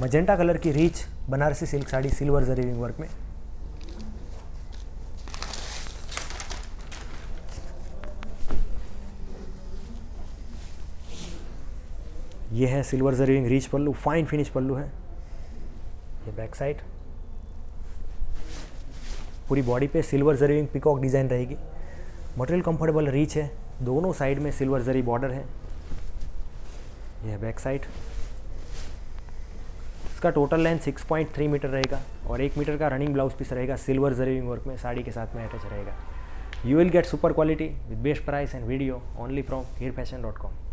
Magenta colour की rich Banarasi silk sari silver zari weaving work में। ये है silver zari weaving rich pallu, fine finish pallu है। ये बैक साइड पूरी बॉडी पे silver zari weaving peacock design रहेगी। मटेरियल कंफर्टेबल रिच है, दोनों साइड में सिल्वर जरी बॉर्डर है। यह है बैक साइड। इसका टोटल लेंथ 6.3 मीटर रहेगा और 1 मीटर का रनिंग ब्लाउज पीस रहेगा सिल्वर जरी विंग वर्क में, साड़ी के साथ में अटैच रहेगा। You will get super quality with best price and video only from HeerFashion.com।